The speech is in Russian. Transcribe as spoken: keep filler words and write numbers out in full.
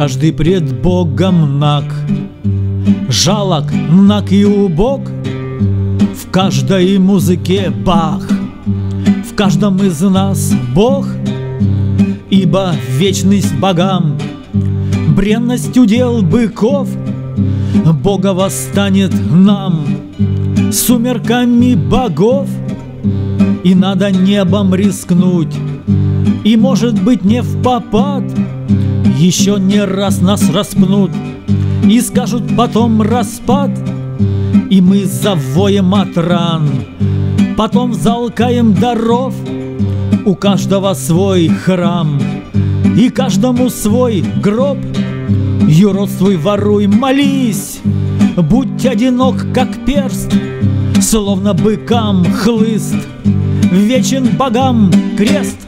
каждый пред Богом наг, жалок, наг и убог. В каждой музыке бах, в каждом из нас Бог. Ибо вечность богам, бренность удел быков. Бога восстанет нам сумерками богов. И надо небом рискнуть, и, может быть, не впопад. Еще не раз нас распнут и скажут потом распад. И мы завоем от ран, потом залкаем даров. У каждого свой храм и каждому свой гроб. Юродствуй, воруй, молись, будь одинок, как перст. Словно быкам хлыст, вечен богам крест.